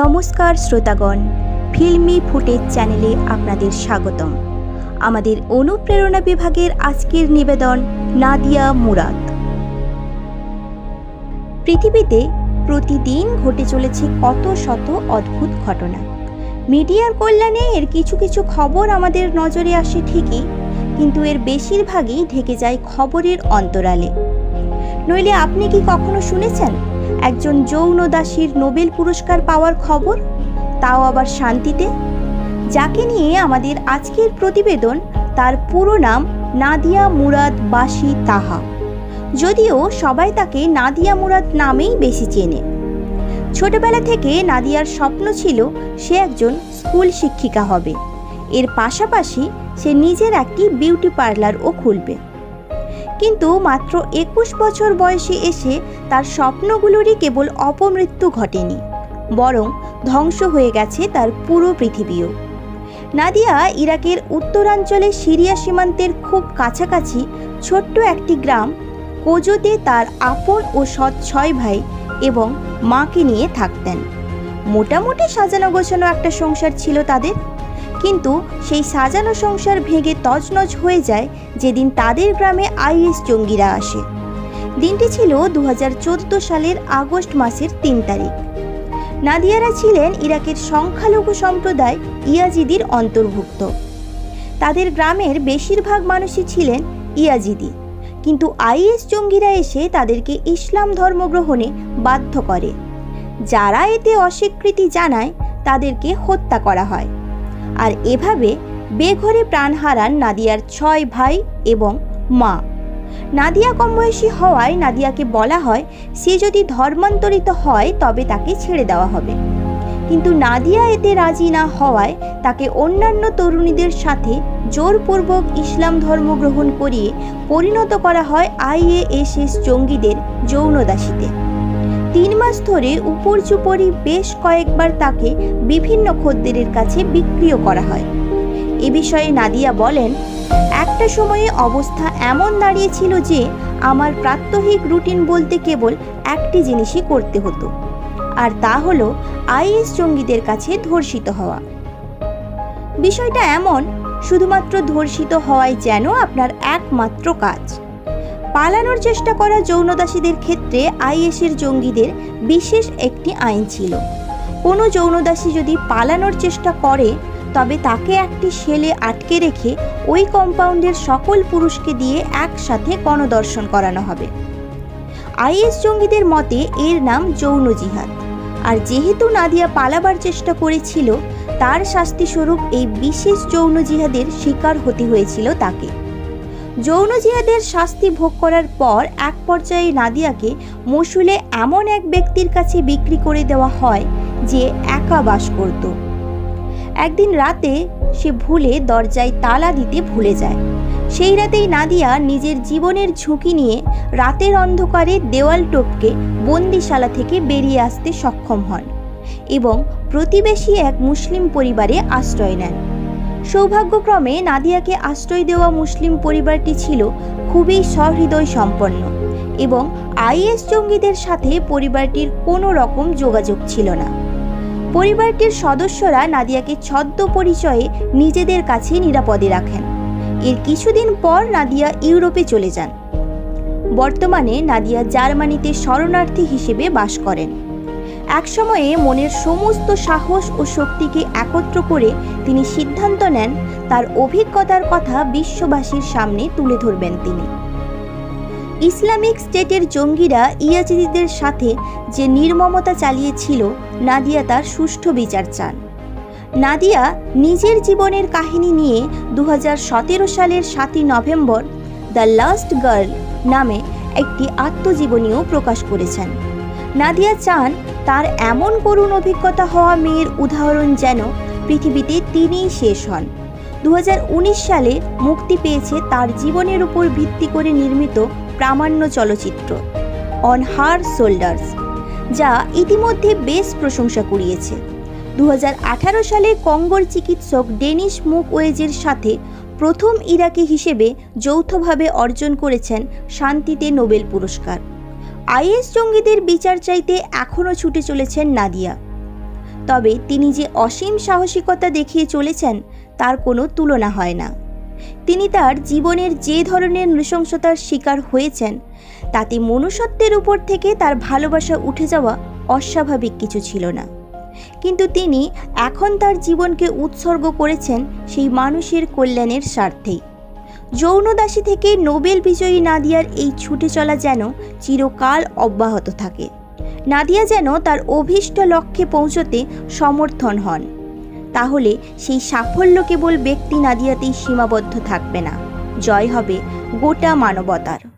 নমস্কার শ্রোতাগণ, ফিল্মি ফুটেজ চ্যানেলে আপনাদের স্বাগতম। আমাদের অনুপ্রেরণা বিভাগের আজকের নিবেদন নাদিয়া মুরাদ। পৃথিবীতে প্রতিদিন ঘটে চলেছে কত শত অদ্ভুত ঘটনা। মিডিয়ার কল্যাণে এর কিছু কিছু খবর আমাদের নজরে আসে ঠিকই, কিন্তু এর বেশিরভাগই ঢেকে যায় খবরের অন্তরালে। নইলে আপনি কি কখনো শুনেছেন একজন যৌন দাসীর নোবেল পুরস্কার পাওয়ার খবর, তাও আবার শান্তিতে? যাকে নিয়ে আমাদের আজকের প্রতিবেদন, তার পুরো নাম নাদিয়া মুরাদ বাসি তাহা, যদিও সবাই তাকে নাদিয়া মুরাদ নামেই বেশি চেনে। ছোটবেলা থেকে নাদিয়ার স্বপ্ন ছিল সে একজন স্কুল শিক্ষিকা হবে, এর পাশাপাশি সে নিজের একটি বিউটি পার্লারও খুলবে। কিন্তু মাত্র 21 বছর বয়সে এসে তার স্বপ্নগুলোরই কেবল অপমৃত্যু ঘটেনি, বরং ধ্বংস হয়ে গেছে তার পুরো পৃথিবীও। নাদিয়া ইরাকের উত্তরাঞ্চলে সিরিয়া সীমান্তের খুব কাছাকাছি ছোট্ট একটি গ্রাম কোজোতে তার আপন ও সৎ 6 ভাই এবং মাকে নিয়ে থাকতেন। মোটামুটি সাজানো গোছানো একটা সংসার ছিল তাদের, কিন্তু সেই সাজানো সংসার ভেঙে তছনছ হয়ে যায় যেদিন তাদের গ্রামে আইএস জঙ্গিরা আসে। দিনটি ছিল 2014 সালের আগস্ট মাসের 3 তারিখ। নাদিয়ারা ছিলেন ইরাকের সংখ্যালঘু সম্প্রদায় ইয়াজিদির অন্তর্ভুক্ত। তাদের গ্রামের বেশিরভাগ মানুষই ছিলেন ইয়াজিদি, কিন্তু আইএস জঙ্গিরা এসে তাদেরকে ইসলাম ধর্ম গ্রহণে বাধ্য করে। যারা এতে অস্বীকৃতি জানায় তাদেরকে হত্যা করা হয়, আর এভাবে বেঘরে প্রাণ হারান নাদিয়ার 6 ভাই এবং মা। নাদিয়া কম বয়সী হওয়ায় নাদিয়াকে বলা হয় সে যদি ধর্মান্তরিত হয় তবে তাকে ছেড়ে দেওয়া হবে, কিন্তু নাদিয়া এতে রাজি না হওয়ায় তাকে অন্যান্য তরুণীদের সাথে জোরপূর্বক ইসলাম ধর্ম গ্রহণ করিয়ে পরিণত করা হয় আইএসএস জঙ্গিদের যৌনদাসীতে। 3 মাস ধরে উপর্যুপরি বেশ কয়েকবার তাকে বিভিন্ন খদ্দেরের কাছে বিক্রিও করা হয়। এ বিষয়ে নাদিয়া বলেন, একটা সময়ে অবস্থা এমন দাঁড়িয়েছিল যে আমার প্রাত্যহিক রুটিন বলতে কেবল একটি জিনিসই করতে হতো, আর তা হলো আইএস জঙ্গিদের কাছে ধর্ষিত হওয়া। বিষয়টা এমন, শুধুমাত্র ধর্ষিত হওয়াই যেন আপনার একমাত্র কাজ। পালানোর চেষ্টা করা যৌনদাসীদের ক্ষেত্রে আইএসের জঙ্গিদের বিশেষ একটি আইন ছিল। কোনো যৌনদাসী যদি পালানোর চেষ্টা করে তবে তাকে একটি সেলে আটকে রেখে ওই কম্পাউন্ডের সকল পুরুষকে দিয়ে একসাথে গণধর্ষণ করানো হবে। আইএস জঙ্গিদের মতে এর নাম যৌন জিহাদ, আর যেহেতু নাদিয়া পালাবার চেষ্টা করেছিল, তার শাস্তিস্বরূপ এই বিশেষ যৌন জিহাদের শিকার হতে হয়েছিল তাকে। যৌন জিহাদের শাস্তি ভোগ করার পর এক পর্যায়ে নাদিয়াকে মসুলে এমন এক ব্যক্তির কাছে বিক্রি করে দেওয়া হয় যে একা বাস করত। একদিন রাতে সে ভুলে দরজায় তালা দিতে ভুলে যায়। সেই রাতেই নাদিয়া নিজের জীবনের ঝুঁকি নিয়ে রাতের অন্ধকারে দেওয়াল টপকে বন্দিশালা থেকে বেরিয়ে আসতে সক্ষম হন এবং প্রতিবেশী এক মুসলিম পরিবারে আশ্রয় নেন। সৌভাগ্যক্রমে নাদিয়াকে আশ্রয় দেওয়া মুসলিম পরিবারটি ছিল খুবই সহৃদয় সম্পন্ন এবং আইএস জঙ্গিদের সাথে পরিবারটির কোনো রকম যোগাযোগ ছিল না। পরিবারটির সদস্যরা নাদিয়াকে ছদ্ম পরিচয়ে নিজেদের কাছে নিরাপদে রাখেন। এর কিছুদিন পর নাদিয়া ইউরোপে চলে যান। বর্তমানে নাদিয়া জার্মানিতে শরণার্থী হিসেবে বাস করেন। একসময়ে মনের সমস্ত সাহস ও শক্তিকে একত্র করে তিনি সিদ্ধান্ত নেন তার অভিজ্ঞতার কথা বিশ্ববাসীর সামনে তুলে ধরবেন তিনি। ইসলামিক স্টেটের জঙ্গিরা ইয়াজিদিদের সাথে যে নির্মমতা চালিয়েছিল, নাদিয়া তার সুষ্ঠু বিচার চান। নাদিয়া নিজের জীবনের কাহিনী নিয়ে 2017 সালের 7 নভেম্বর দ্য লাস্ট গার্ল নামে একটি আত্মজীবনীও প্রকাশ করেছেন। নাদিয়া চান তার এমন করুণ অভিজ্ঞতা হওয়া মেয়ের উদাহরণ যেন পৃথিবীতে তিনিই শেষ হন। 2019 সালে মুক্তি পেয়েছে তার জীবনের উপর ভিত্তি করে নির্মিত প্রামাণ্য চলচ্চিত্র অন হার শোল্ডার্স, যা ইতিমধ্যে বেশ প্রশংসা কুড়িয়েছে। 2018 সালে কঙ্গোর চিকিৎসক ডেনিস মুকওয়েজের সাথে প্রথম ইরাকি হিসেবে যৌথভাবে অর্জন করেছেন শান্তিতে নোবেল পুরস্কার। আইএস জঙ্গিদের বিচার চাইতে এখনও ছুটে চলেছেন নাদিয়া। তবে তিনি যে অসীম সাহসিকতা দেখিয়ে চলেছেন তার কোনো তুলনা হয় না। তিনি তার জীবনের যে ধরনের নৃশংসতার শিকার হয়েছেন তাতে মনুষ্যত্বের উপর থেকে তার ভালোবাসা উঠে যাওয়া অস্বাভাবিক কিছু ছিল না, কিন্তু তিনি এখন তার জীবনকে উৎসর্গ করেছেন সেই মানুষের কল্যাণের স্বার্থে। যৌনদাসী থেকে নোবেল বিজয়ী নাদিয়ার এই ছুটে চলা যেন চিরকাল অব্যাহত থাকে। নাদিয়া যেন তার অভীষ্ট লক্ষ্যে পৌঁছতে সমর্থন হন, তাহলে সেই সাফল্য কেবল ব্যক্তি নাদিয়াতেই সীমাবদ্ধ থাকবে না, জয় হবে গোটা মানবতার।